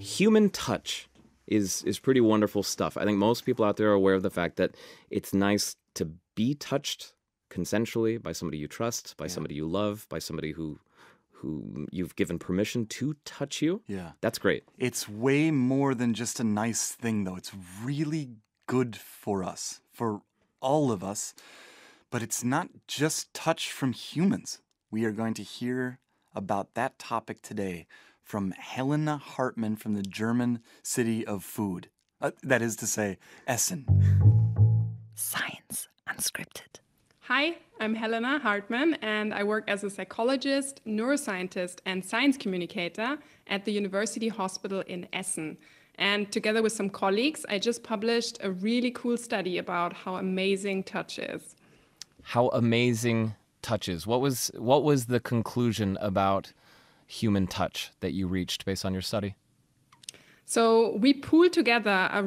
Human touch is pretty wonderful stuff. I think most people out there are aware of the fact that it's nice to be touched consensually by somebody you trust, by somebody you love, by somebody who you've given permission to touch you. Yeah. That's great. It's way more than just a nice thing, though. It's really good for us, for all of us. But it's not just touch from humans. We are going to hear about that topic today from Helena Hartmann from the German city of food. That is to say, Essen. Science Unscripted. Hi, I'm Helena Hartmann, and I work as a psychologist, neuroscientist, and science communicator at the University Hospital in Essen. And together with some colleagues, I just published a really cool study about how amazing touch is. How amazing touch is. What was the conclusion about human touch that you reached based on your study? So we pooled together a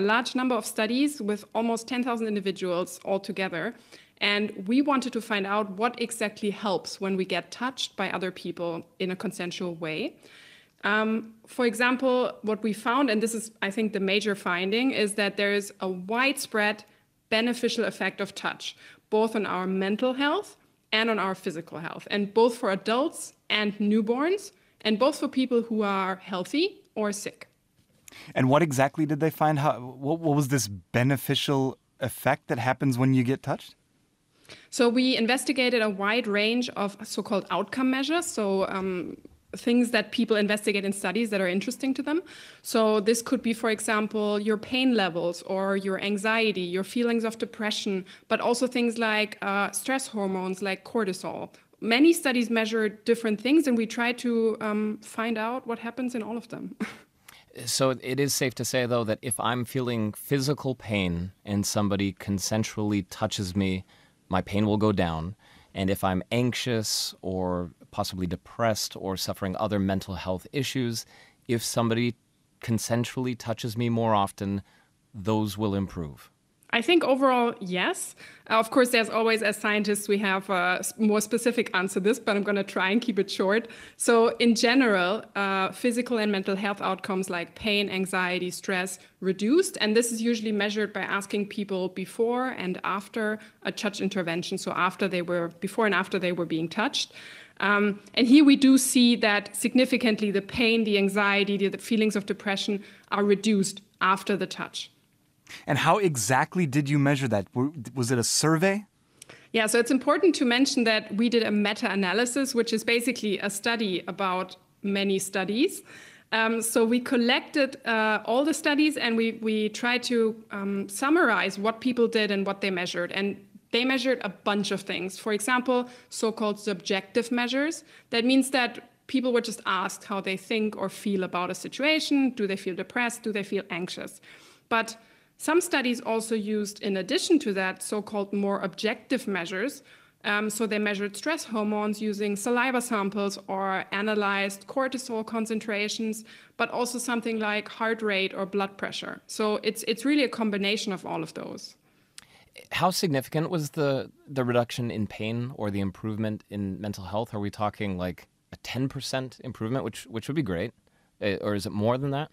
large number of studies with almost 10,000 individuals all together. And we wanted to find out what exactly helps when we get touched by other people in a consensual way. For example, what we found, and this is, I think, the major finding, is that there is a widespread beneficial effect of touch, both on our mental health and on our physical health, and both for adults and newborns, and both for people who are healthy or sick. And what exactly did they find? What was this beneficial effect that happens when you get touched? So we investigated a wide range of so-called outcome measures, so things that people investigate in studies that are interesting to them. So this could be, for example, your pain levels or your anxiety, your feelings of depression, but also things like stress hormones like cortisol. Many studies measure different things, and we try to find out what happens in all of them. So it is safe to say, though, that if I'm feeling physical pain and somebody consensually touches me, my pain will go down. And if I'm anxious or possibly depressed or suffering other mental health issues, if somebody consensually touches me more often, those will improve. I think overall, yes. Of course, there's always, as scientists, we have a more specific answer to this, but I'm going to try and keep it short. So in general, physical and mental health outcomes like pain, anxiety, stress reduced. And this is usually measured by asking people before and after a touch intervention. So before and after they were being touched. And here we do see that significantly the pain, the anxiety, the feelings of depression are reduced after the touch. And how exactly did you measure that? Was it a survey? Yeah, so it's important to mention that we did a meta-analysis, which is basically a study about many studies. So we collected all the studies, and we tried to summarize what people did and what they measured. And they measured a bunch of things. For example, so-called subjective measures. That means that people were just asked how they think or feel about a situation. Do they feel depressed? Do they feel anxious? But some studies also used, in addition to that, so-called more objective measures. So they measured stress hormones using saliva samples or analyzed cortisol concentrations, but also something like heart rate or blood pressure. So it's really a combination of all of those. How significant was the reduction in pain or the improvement in mental health? Are we talking like a 10% improvement, which would be great? Or is it more than that?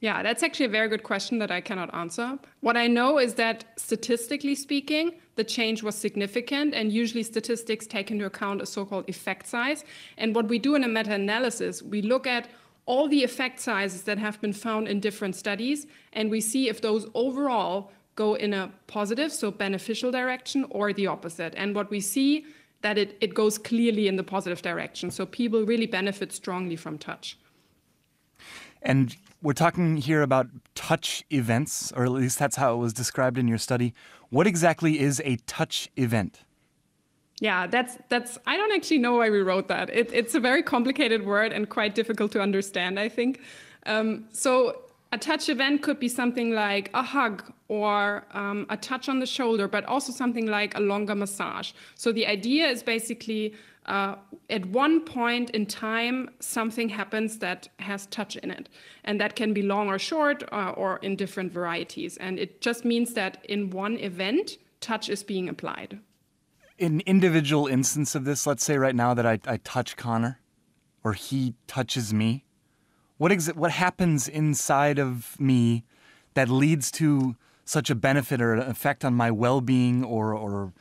Yeah, that's actually a very good question that I cannot answer. What I know is that statistically speaking, the change was significant, and usually statistics take into account a so-called effect size. And what we do in a meta-analysis, we look at all the effect sizes that have been found in different studies, and we see if those overall go in a positive, so beneficial direction, or the opposite. And what we see that it goes clearly in the positive direction. So people really benefit strongly from touch. And we're talking here about touch events, or at least that's how it was described in your study. What exactly is a touch event? Yeah, that's. I don't actually know why we wrote that. It's a very complicated word and quite difficult to understand, I think. So a touch event could be something like a hug or a touch on the shoulder, but also something like a longer massage. So the idea is basically at one point in time, something happens that has touch in it. And that can be long or short or in different varieties. And it just means that in one event, touch is being applied. An individual instance of this, let's say right now that I touch Connor or he touches me, what happens inside of me that leads to such a benefit or an effect on my well-being or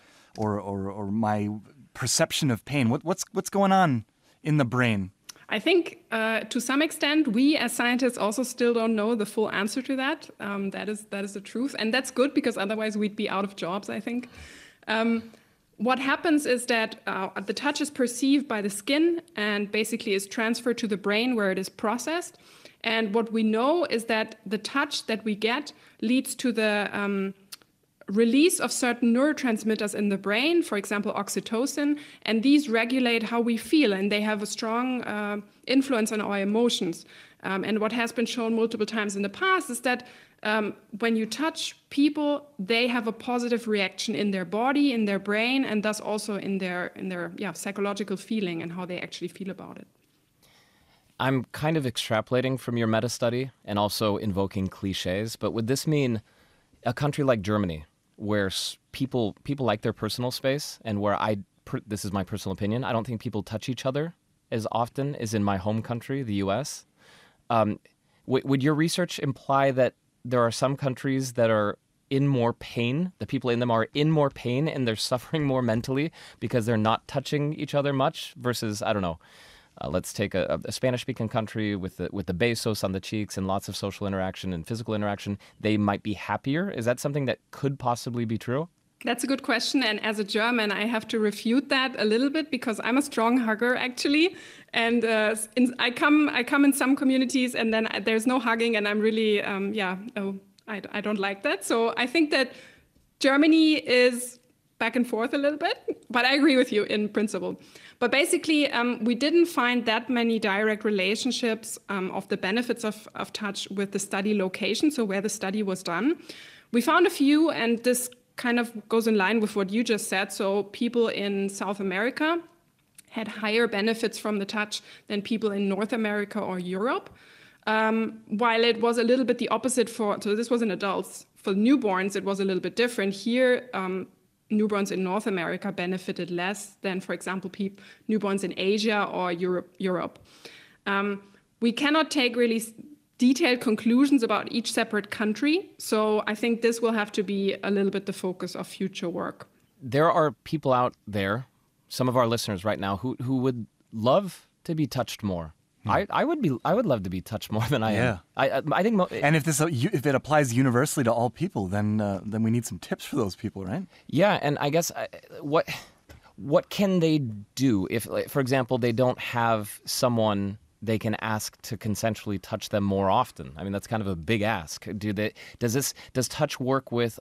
my perception of pain? What's going on in the brain? I think to some extent, we as scientists also still don't know the full answer to that. That is the truth. And that's good, because otherwise we'd be out of jobs, I think. What happens is that the touch is perceived by the skin and basically is transferred to the brain where it is processed. And what we know is that the touch that we get leads to the release of certain neurotransmitters in the brain, for example, oxytocin, and these regulate how we feel, and they have a strong influence on our emotions. And what has been shown multiple times in the past is that when you touch people, they have a positive reaction in their body, in their brain, and thus also in their psychological feeling and how they actually feel about it. I'm kind of extrapolating from your meta study and also invoking cliches, but would this mean a country like Germany, where people like their personal space, and where this is my personal opinion, I don't think people touch each other as often as in my home country, the U.S. Would your research imply that there are some countries that are in more pain, the people in them are in more pain and they're suffering more mentally because they're not touching each other much versus, I don't know, let's take a Spanish-speaking country with the besos on the cheeks and lots of social interaction and physical interaction. They might be happier. Is that something that could possibly be true? That's a good question. And as a German, I have to refute that a little bit, because I'm a strong hugger, actually. And I come in some communities and then there's no hugging. And I'm really, I don't like that. So I think that Germany is back and forth a little bit, but I agree with you in principle. But basically, we didn't find that many direct relationships of the benefits of touch with the study location, so where the study was done. We found a few, and this kind of goes in line with what you just said. So people in South America had higher benefits from the touch than people in North America or Europe, while it was a little bit the opposite for, so this was in adults. For newborns, it was a little bit different. Here, newborns in North America benefited less than, for example, newborns in Asia or Europe. We cannot take really detailed conclusions about each separate country. So I think this will have to be a little bit the focus of future work. There are people out there, some of our listeners right now, who would love to be touched more. Yeah. I would love to be touched more than I am. I think. And if it applies universally to all people, then we need some tips for those people, right? Yeah, and I guess what can they do if, for example, they don't have someone they can ask to consensually touch them more often? I mean, that's kind of a big ask. Does touch work with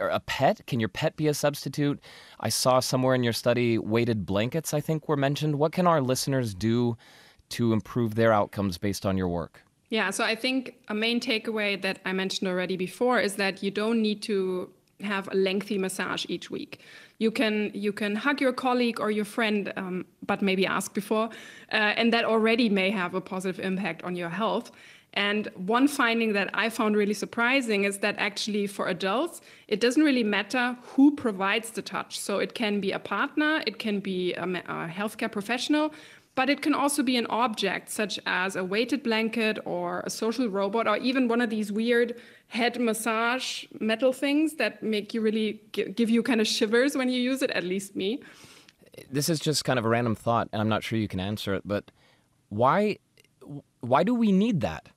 a pet? Can your pet be a substitute? I saw somewhere in your study weighted blankets, I think, were mentioned. What can our listeners do to improve their outcomes based on your work? Yeah, so I think a main takeaway that I mentioned already before is that you don't need to have a lengthy massage each week. You can hug your colleague or your friend, but maybe ask before, and that already may have a positive impact on your health. And one finding that I found really surprising is that actually for adults, it doesn't really matter who provides the touch. So it can be a partner, it can be a healthcare professional, but it can also be an object, such as a weighted blanket or a social robot, or even one of these weird head massage metal things that make you really give you kind of shivers when you use it, at least me. This is just kind of a random thought, and I'm not sure you can answer it, but why do we need that?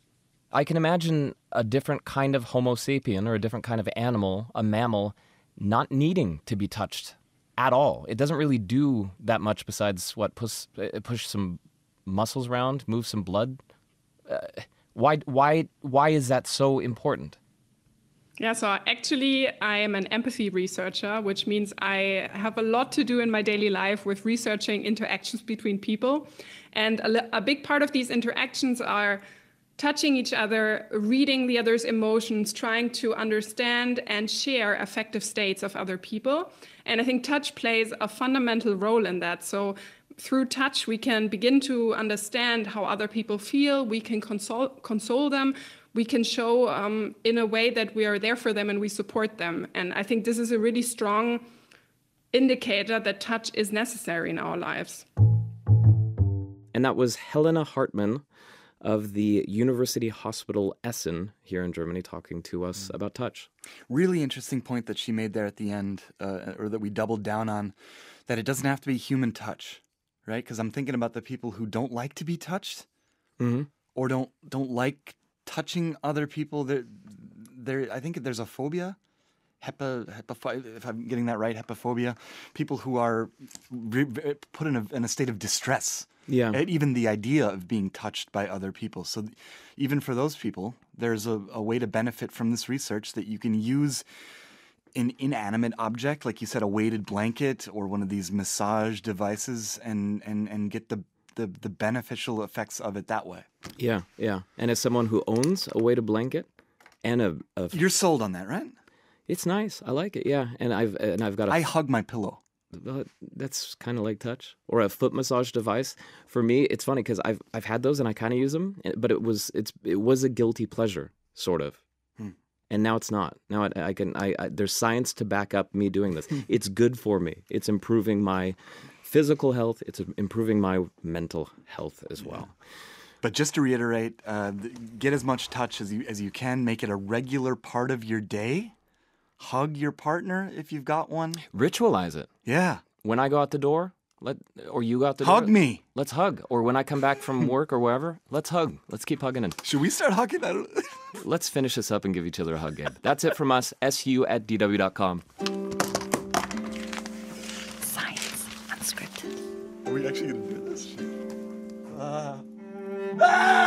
I can imagine a different kind of Homo sapien or a different kind of animal, a mammal, not needing to be touched at all. It doesn't really do that much besides push some muscles around, move some blood. Why is that so important? Yeah, so actually I am an empathy researcher, which means I have a lot to do in my daily life with researching interactions between people. And a big part of these interactions are touching each other, reading the other's emotions, trying to understand and share affective states of other people. And I think touch plays a fundamental role in that. So through touch, we can begin to understand how other people feel. We can console them. We can show in a way that we are there for them and we support them. And I think this is a really strong indicator that touch is necessary in our lives. And that was Helena Hartmann, of the University Hospital Essen here in Germany talking to us about touch. Really interesting point that she made there at the end, or that we doubled down on, that it doesn't have to be human touch, right? Because I'm thinking about the people who don't like to be touched or don't like touching other people. I think there's a phobia. If I'm getting that right, hepaphobia, people who are put in a state of distress at even the idea of being touched by other people. So even for those people, there's a way to benefit from this research that you can use an inanimate object, like you said, a weighted blanket or one of these massage devices, and get the beneficial effects of it that way. Yeah, yeah. And as someone who owns a weighted blanket and a you're sold on that, right? It's nice. I like it. Yeah, and I've got. I hug my pillow. That's kind of like touch, or a foot massage device. For me, it's funny because I've had those and I kind of use them, but it was a guilty pleasure sort of, and now it's not. Now I there's science to back up me doing this. It's good for me. It's improving my physical health. It's improving my mental health as well. Yeah. But just to reiterate, get as much touch as you can. Make it a regular part of your day. Hug your partner if you've got one. Ritualize it. Yeah. When I go out the door, or you go out the door. Hug me. Let's hug. Or when I come back from work or wherever, let's hug. Let's keep hugging it. Should we start hugging? Let's finish this up and give each other a hug, Gabe. That's it from us. SU@DW.com. Science Unscripted. Are we actually going to do this?